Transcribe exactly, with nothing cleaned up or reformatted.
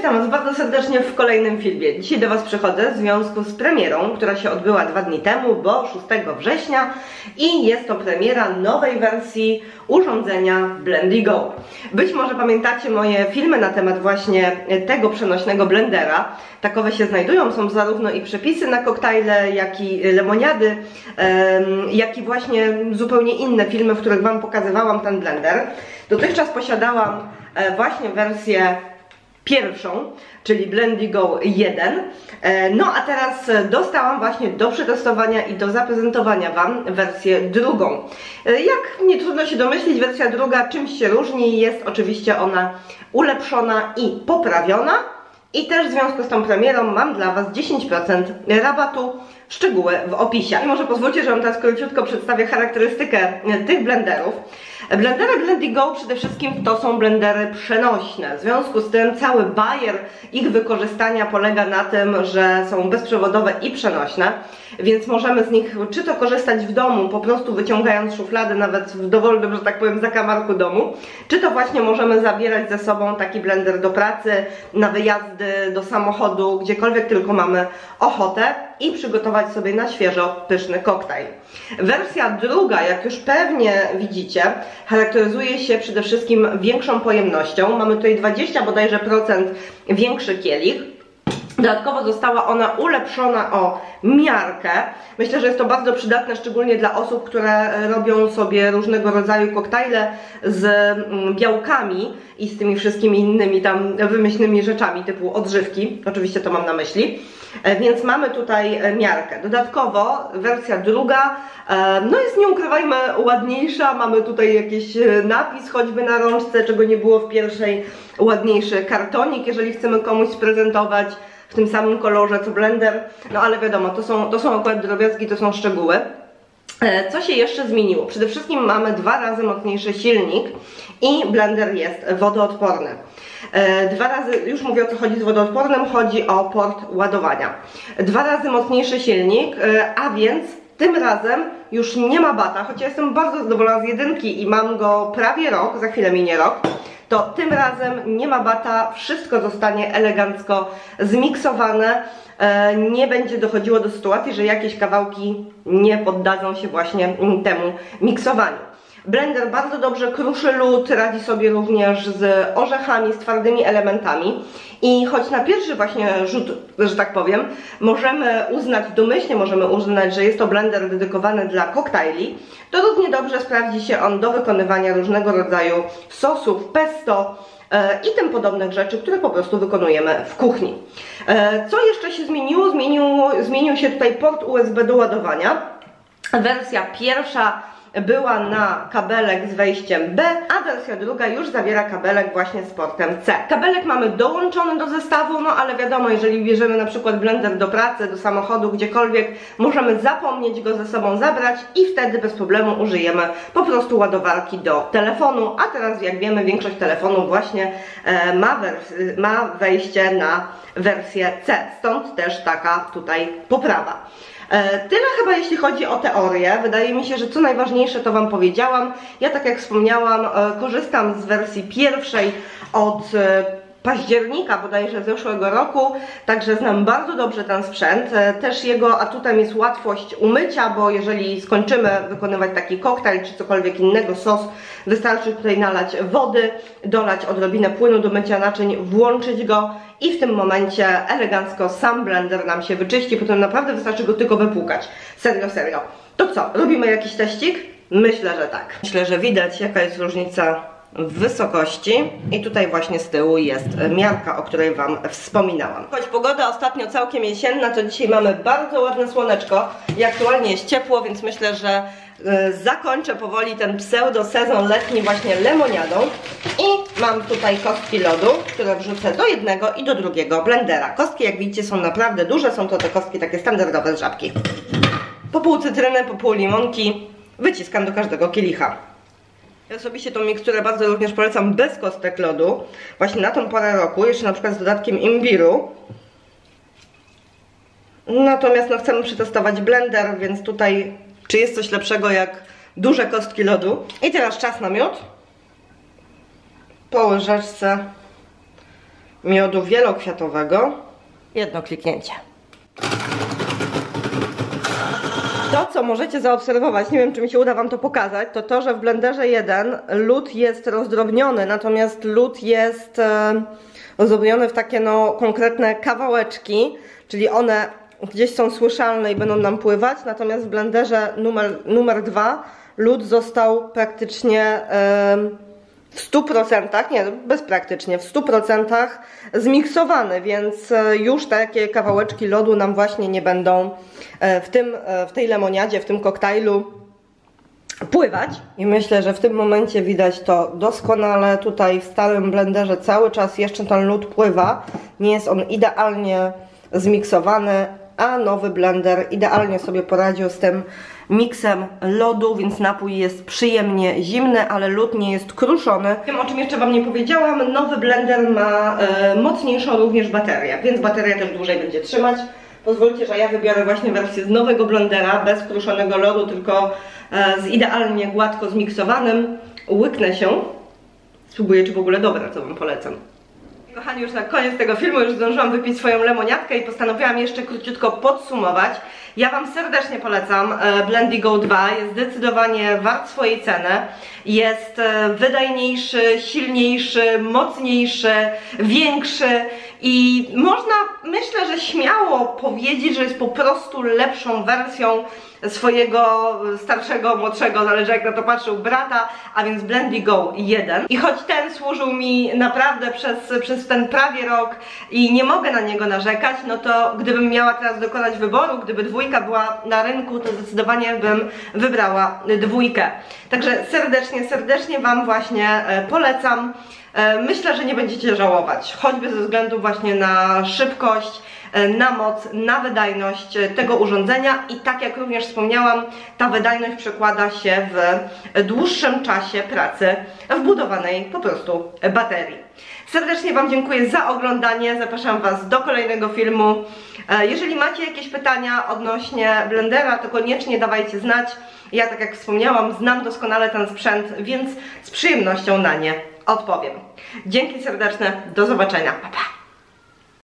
witam Was bardzo serdecznie w kolejnym filmie. Dzisiaj do Was przychodzę w związku z premierą, która się odbyła dwa dni temu, bo szóstego września, i jest to premiera nowej wersji urządzenia BlendyGo. Być może pamiętacie moje filmy na temat właśnie tego przenośnego blendera. Takowe się znajdują, są zarówno i przepisy na koktajle, jak i lemoniady, jak i właśnie zupełnie inne filmy, w których Wam pokazywałam ten blender. Dotychczas posiadałam właśnie wersję pierwszą, czyli BlendyGo jeden. No a teraz dostałam właśnie do przetestowania i do zaprezentowania Wam wersję drugą. Jak nie trudno się domyślić, wersja druga czymś się różni, jest oczywiście ona ulepszona i poprawiona. I też w związku z tą premierą mam dla Was dziesięć procent rabatu, szczegóły w opisie. I może pozwólcie, że Wam teraz króciutko przedstawię charakterystykę tych blenderów. Blendery BlendyGo przede wszystkim to są blendery przenośne. W związku z tym cały bajer ich wykorzystania polega na tym, że są bezprzewodowe i przenośne, więc możemy z nich czy to korzystać w domu, po prostu wyciągając szuflady nawet w dowolnym, że tak powiem, zakamarku domu, czy to właśnie możemy zabierać ze sobą taki blender do pracy, na wyjazdy, do samochodu, gdziekolwiek tylko mamy ochotę i przygotować sobie na świeżo pyszny koktajl. Wersja druga, jak już pewnie widzicie, charakteryzuje się przede wszystkim większą pojemnością. Mamy tutaj dwadzieścia bodajże procent większy kielich. Dodatkowo została ona ulepszona o miarkę. Myślę, że jest to bardzo przydatne, szczególnie dla osób, które robią sobie różnego rodzaju koktajle z białkami i z tymi wszystkimi innymi tam wymyślnymi rzeczami typu odżywki. Oczywiście to mam na myśli. Więc mamy tutaj miarkę. Dodatkowo wersja druga, no jest, nie ukrywajmy, ładniejsza. Mamy tutaj jakiś napis choćby na rączce, czego nie było w pierwszej. Ładniejszy kartonik, jeżeli chcemy komuś sprezentować w tym samym kolorze co blender. No ale wiadomo, to są, to są akurat drobiazgi, to są szczegóły. Co się jeszcze zmieniło? Przede wszystkim mamy dwa razy mocniejszy silnik i blender jest wodoodporny. Dwa razy, już mówię o co chodzi z wodoodpornym, chodzi o port ładowania. Dwa razy mocniejszy silnik, a więc tym razem już nie ma bata, chociaż jestem bardzo zadowolona z jedynki i mam go prawie rok, za chwilę minie rok. To tym razem nie ma bata, wszystko zostanie elegancko zmiksowane, nie będzie dochodziło do sytuacji, że jakieś kawałki nie poddadzą się właśnie temu miksowaniu. Blender bardzo dobrze kruszy lód, radzi sobie również z orzechami, z twardymi elementami i choć na pierwszy właśnie rzut, że tak powiem, możemy uznać, domyślnie możemy uznać, że jest to blender dedykowany dla koktajli, to równie dobrze sprawdzi się on do wykonywania różnego rodzaju sosów, pesto i tym podobnych rzeczy, które po prostu wykonujemy w kuchni. Co jeszcze się zmieniło? Zmieniło, zmienił się tutaj port U S B do ładowania. Wersja pierwsza była na kabelek z wejściem B, a wersja druga już zawiera kabelek właśnie z portem C. Kabelek mamy dołączony do zestawu, no ale wiadomo, jeżeli bierzemy na przykład blender do pracy, do samochodu, gdziekolwiek, możemy zapomnieć go ze sobą zabrać i wtedy bez problemu użyjemy po prostu ładowarki do telefonu, a teraz jak wiemy, większość telefonów właśnie e, ma, ma wejście na wersję C, stąd też taka tutaj poprawa. Tyle chyba jeśli chodzi o teorię. Wydaje mi się, że co najważniejsze to Wam powiedziałam. Ja, tak jak wspomniałam, korzystam z wersji pierwszej od października bodajże zeszłego roku, także znam bardzo dobrze ten sprzęt. Też jego atutem jest łatwość umycia, bo jeżeli skończymy wykonywać taki koktajl czy cokolwiek innego, sos, wystarczy tutaj nalać wody, dolać odrobinę płynu do mycia naczyń, włączyć go i w tym momencie elegancko sam blender nam się wyczyści, potem naprawdę wystarczy go tylko wypłukać. Serio, serio. To co, robimy jakiś teścik? Myślę, że tak. Myślę, że widać jaka jest różnica w wysokości i tutaj właśnie z tyłu jest miarka, o której Wam wspominałam. Choć pogoda ostatnio całkiem jesienna, to dzisiaj mamy bardzo ładne słoneczko i aktualnie jest ciepło, więc myślę, że zakończę powoli ten pseudo sezon letni właśnie lemoniadą i mam tutaj kostki lodu, które wrzucę do jednego i do drugiego blendera. Kostki, jak widzicie, są naprawdę duże, są to te kostki takie standardowe z żabki. Po pół cytryny, po pół limonki wyciskam do każdego kielicha. Ja osobiście tą miksturę bardzo również polecam bez kostek lodu, właśnie na tą porę roku, jeszcze na przykład z dodatkiem imbiru. Natomiast no, chcemy przetestować blender, więc tutaj czy jest coś lepszego jak duże kostki lodu. I teraz czas na miód. Po łyżeczce miodu wielokwiatowego. Jedno kliknięcie. To, co możecie zaobserwować, nie wiem, czy mi się uda wam to pokazać, to to, że w blenderze jeden lód jest rozdrobniony, natomiast lód jest e, rozdrobniony w takie no, konkretne kawałeczki, czyli one gdzieś są słyszalne i będą nam pływać, natomiast w blenderze numer, numer dwa lód został praktycznie e, w stu procentach, nie, bezpraktycznie, w stu procentach zmiksowany, więc już takie kawałeczki lodu nam właśnie nie będą w, tym, w tej lemoniadzie, w tym koktajlu pływać. I myślę, że w tym momencie widać to doskonale. Tutaj w starym blenderze cały czas jeszcze ten lód pływa, nie jest on idealnie zmiksowany, a nowy blender idealnie sobie poradził z tym miksem lodu, więc napój jest przyjemnie zimny, ale lód nie jest kruszony. Tym, o czym jeszcze wam nie powiedziałam, nowy blender ma e, mocniejszą również baterię, więc bateria też dłużej będzie trzymać. Pozwólcie, że ja wybiorę właśnie wersję z nowego blendera, bez kruszonego lodu, tylko e, z idealnie gładko zmiksowanym. Łyknę się, spróbuję, czy w ogóle dobre, co wam polecam. Kochani, już na koniec tego filmu już zdążyłam wypić swoją lemoniadkę i postanowiłam jeszcze króciutko podsumować. Ja wam serdecznie polecam BlendyGo dwa, jest zdecydowanie wart swojej ceny. Jest wydajniejszy, silniejszy, mocniejszy, większy i można, myślę, że śmiało powiedzieć, że jest po prostu lepszą wersją swojego starszego, młodszego, zależy jak na to patrzył, brata, a więc BlendyGo jeden. I choć ten służył mi naprawdę przez, przez ten prawie rok i nie mogę na niego narzekać, no to gdybym miała teraz dokonać wyboru, gdyby dwójka była na rynku, to zdecydowanie bym wybrała dwójkę. Także serdecznie, serdecznie wam właśnie polecam. Myślę, że nie będziecie żałować, choćby ze względu właśnie na szybkość, na moc, na wydajność tego urządzenia i tak jak również wspomniałam, ta wydajność przekłada się w dłuższym czasie pracy wbudowanej po prostu baterii. Serdecznie wam dziękuję za oglądanie, zapraszam was do kolejnego filmu. Jeżeli macie jakieś pytania odnośnie blendera, to koniecznie dawajcie znać. Ja, tak jak wspomniałam, znam doskonale ten sprzęt, więc z przyjemnością na nie odpowiem. Dzięki serdeczne, do zobaczenia, pa pa!